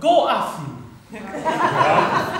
Go Affen! Ja.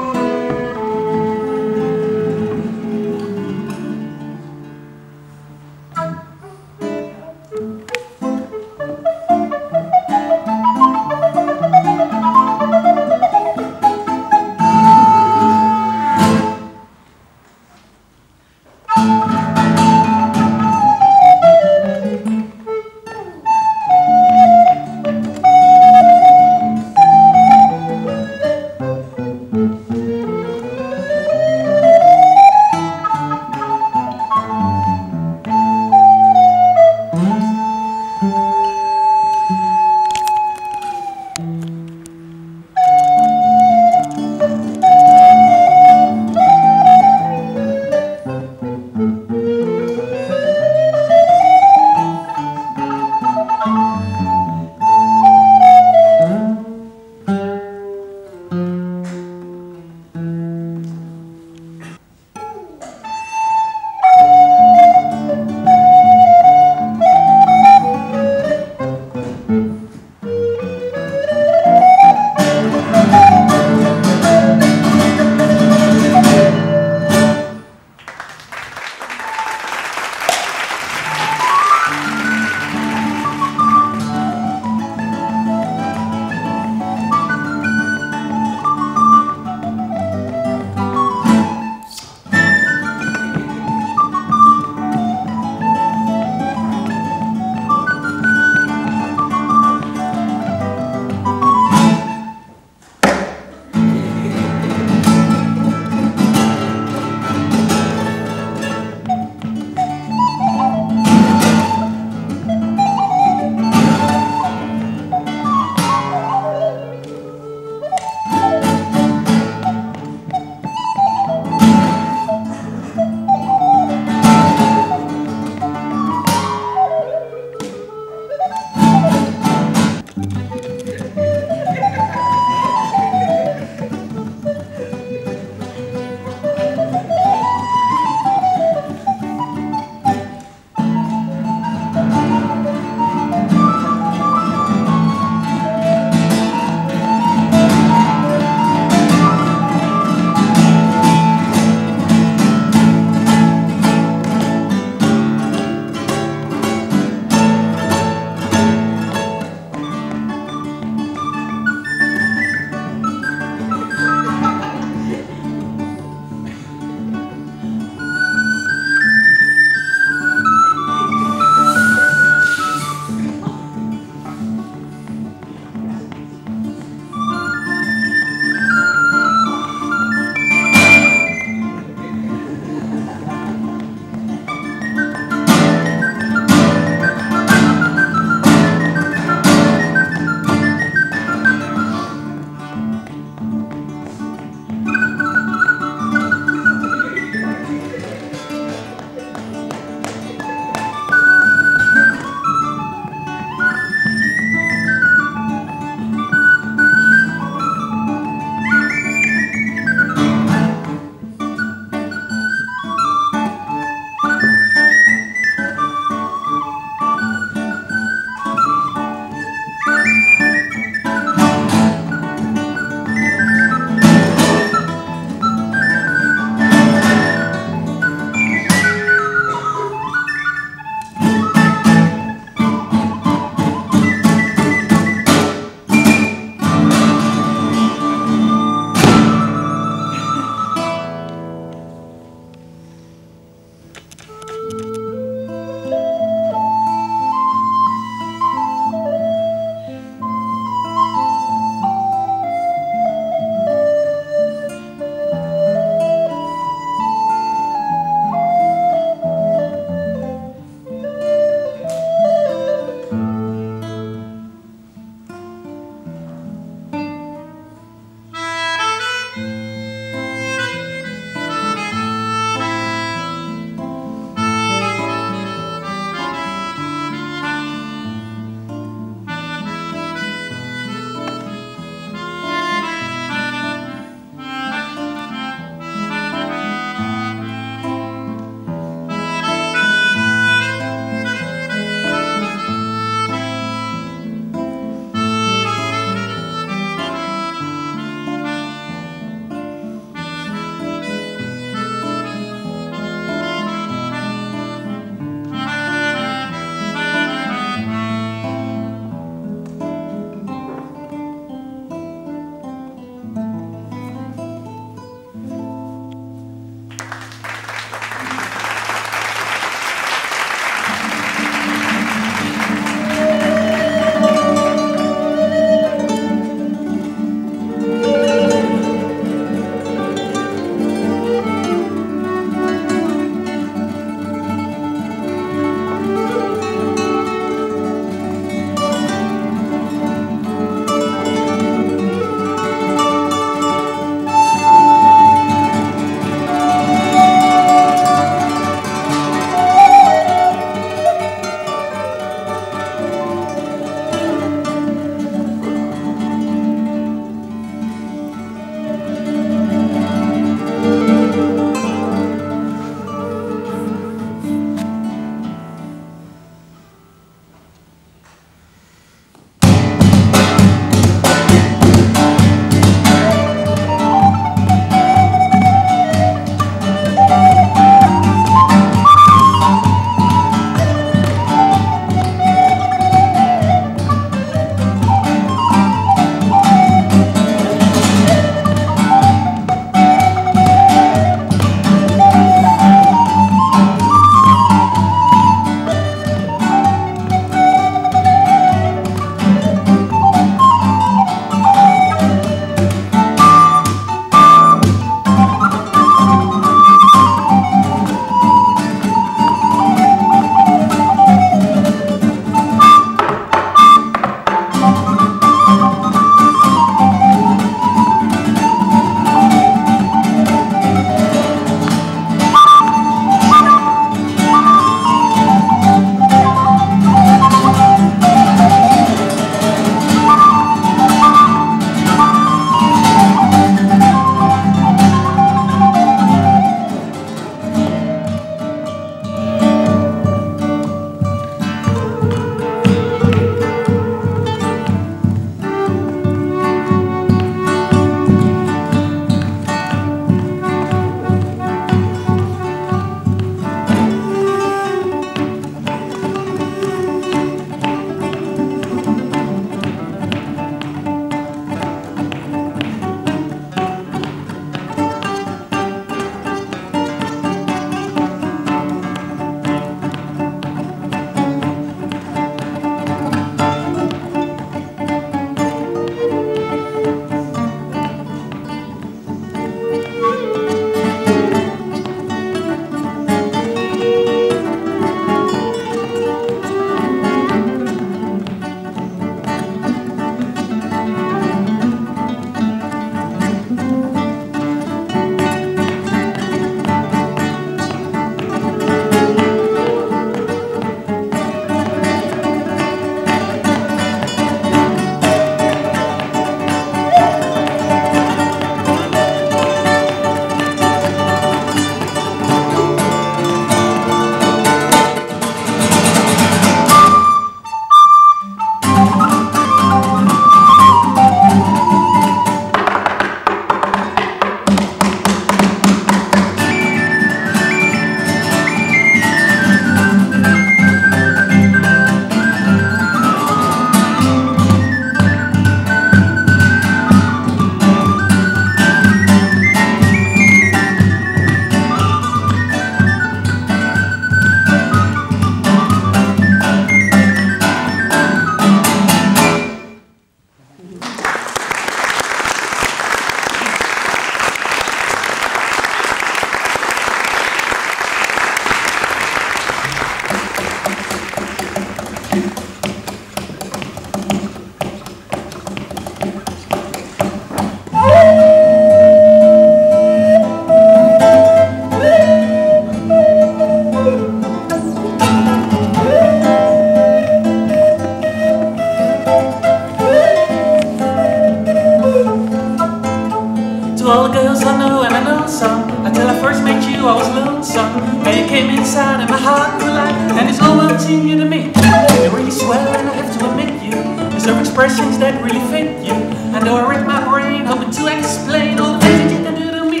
all the girls I knew, and I know some. Until I first met you, I was lonesome. Then you came inside, and my heart was alive. And it's all up to you to meet. You're really swell, and I have to admit you deserve expressions that really fit you. I know I wrecked my brain, hoping to explain all the things you can do to me.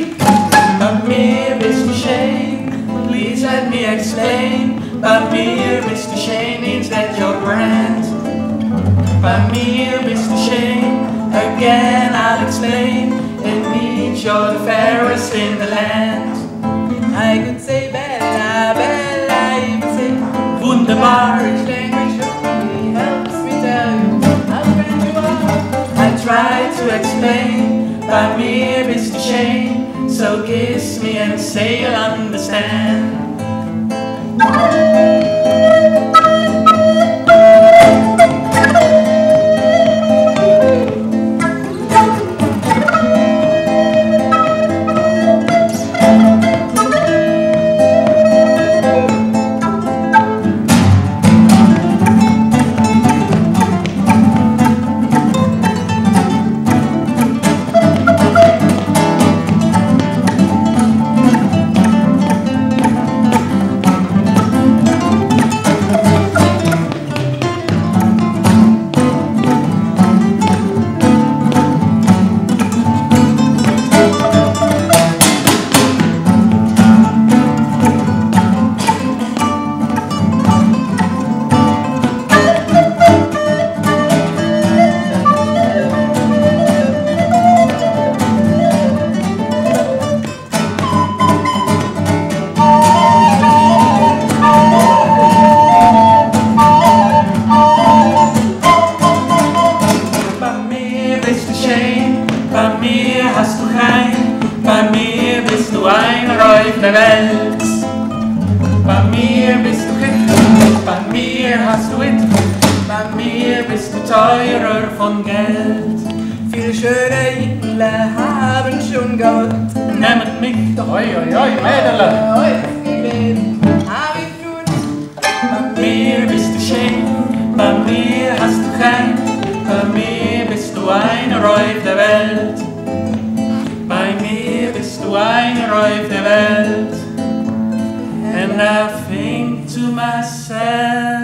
Bei mir bist du schön. Please let me explain. Bei mir bist du schön means that you're grand. Bei mir bist du schön. Again, I'll explain. It means you're the fairest in the land. I could say Bella, Bella, you could say wunderbar. Each language only helps me tell you how great you are. I tried to explain, bei mir bist du schön. So kiss me and say you'll understand. Bei mir hast du rein, bei mir bist du ein Reif der Welt. Bei mir bist du hübsch, bei mir hast du Witz, bei mir bist du teurer von Geld. Viele schöne Hitler haben schon Gold. Nehmt mich doch, oi oi oi Mädel, oi Leben, hab ich schon. Bei mir bist du schön, bei mir hast du rein, bei mir bist du ein Reif der Welt. Du ein Reif der Welt. And I think to myself,